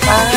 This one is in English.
Bye.